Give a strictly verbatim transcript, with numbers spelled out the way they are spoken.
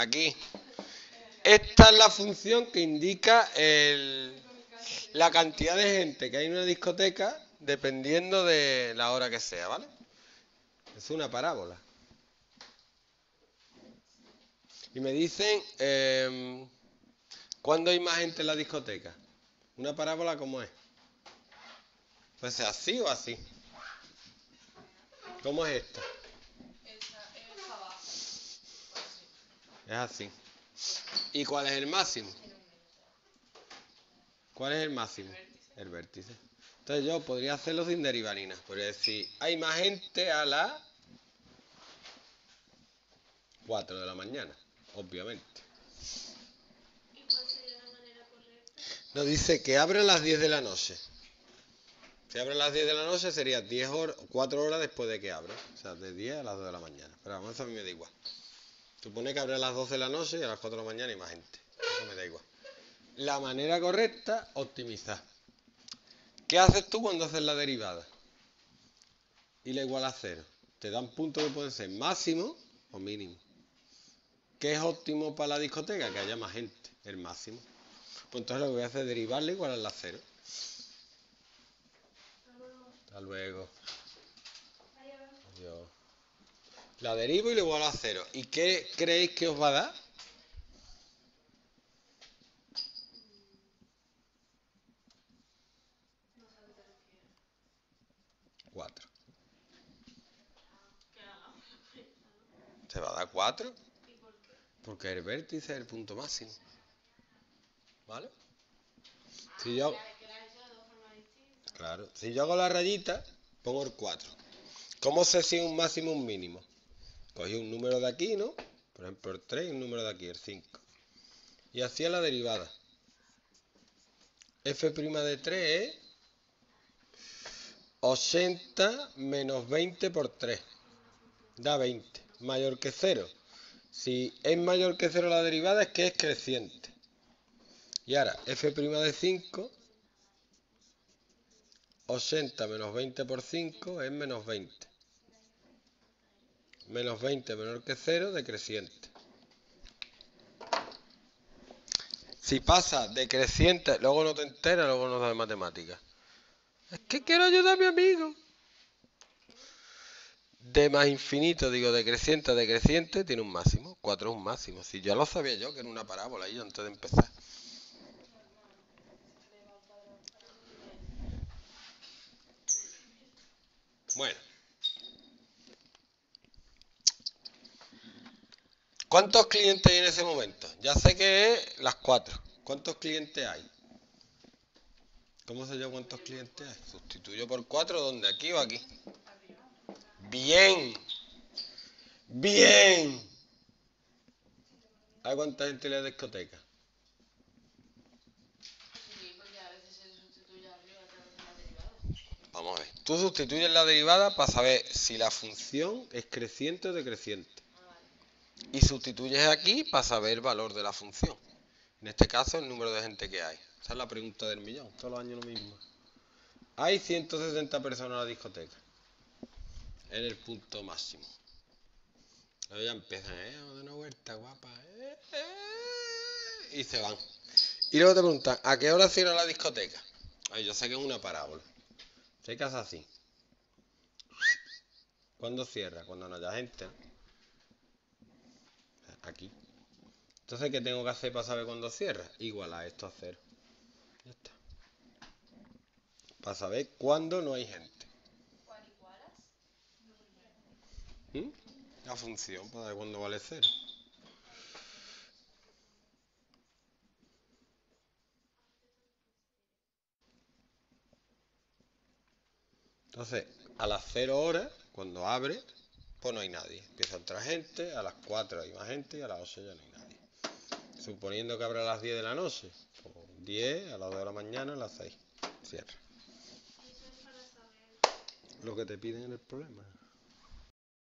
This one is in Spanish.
aquí. Esta es la función que indica el, la cantidad de gente que hay en una discoteca dependiendo de la hora que sea, ¿vale? Es una parábola. Y me dicen, eh, ¿cuándo hay más gente en la discoteca? ¿Una parábola cómo es? Pues así o así. ¿Cómo es esta? Es así. ¿Y cuál es el máximo? ¿Cuál es el máximo? El vértice. Entonces yo podría hacerlo sin derivaninas. Podría decir, hay más gente a las cuatro de la mañana, obviamente. ¿Y cuál sería la manera correcta? Nos dice que abre a las diez de la noche. Si abre a las diez de la noche sería diez horas, cuatro horas después de que abra. O sea, de diez a las dos de la mañana. Pero vamos, eso a mí me da igual. Supone que abre a las doce de la noche y a las cuatro de la mañana hay más gente. Eso me da igual. La manera correcta, optimizar. ¿Qué haces tú cuando haces la derivada? Y la igual a cero. Te dan puntos que pueden ser máximo o mínimo. ¿Qué es óptimo para la discoteca? Que haya más gente. El máximo. Pues entonces lo que voy a hacer es derivarla igual a la cero. Hasta luego. Adiós. La derivo y le igualo a cero. ¿Y qué creéis que os va a dar? cuatro. ¿Te va a dar cuatro? ¿Y por qué? Porque el vértice es el punto máximo. ¿Vale? Si yo... Claro, si yo hago la rayita, pongo el cuatro. ¿Cómo sé si es un máximo o un mínimo? Cogí un número de aquí, ¿no? Por ejemplo, el tres y un número de aquí, el cinco. Y hacía la derivada. F' de tres es ochenta menos veinte por tres. Da veinte. Mayor que cero. Si es mayor que cero la derivada, es que es creciente. Y ahora, F' de cinco... ochenta menos veinte por cinco es menos veinte. Menos veinte menor que cero, decreciente. Si pasa decreciente, luego no te enteras, luego no sabes matemáticas. Es que quiero ayudar a mi amigo. De más infinito, digo decreciente a decreciente, tiene un máximo. cuatro es un máximo. Si ya lo sabía yo, que era una parábola, y yo antes de empezar. Bueno, ¿cuántos clientes hay en ese momento? Ya sé que es las cuatro. ¿Cuántos clientes hay? ¿Cómo sé yo cuántos clientes hay? Sustituyo por cuatro, ¿dónde? ¿Aquí o aquí? ¡Bien! ¡Bien! ¿Hay cuánta gente en la discoteca? Vamos a ver. Tú sustituyes la derivada para saber si la función es creciente o decreciente. Y sustituyes aquí para saber el valor de la función. En este caso, el número de gente que hay. Esa es la pregunta del millón. Todos los años lo mismo. Hay ciento sesenta personas en la discoteca. En el punto máximo. Luego ya empiezan, ¿eh? De una vuelta, guapa. ¿Eh? ¿Eh? Y se van. Y luego te preguntan, ¿a qué hora cierra la discoteca? Ay, yo sé que es una parábola. Se casa así. ¿Cuándo cierra? Cuando no haya gente. Aquí. Entonces, ¿qué tengo que hacer para saber cuándo cierra? Igualar esto a cero. Ya está. Para saber cuándo no hay gente. ¿Cuál igualas? ¿Mm? La función para saber cuándo vale cero. Entonces, a las cero horas, cuando abre, pues no hay nadie. Empieza a entrar gente, a las cuatro hay más gente y a las ocho ya no hay nadie. Suponiendo que abre a las diez de la noche, pues diez, a las dos de la mañana, a las seis. Cierra. Lo que te piden en el problema.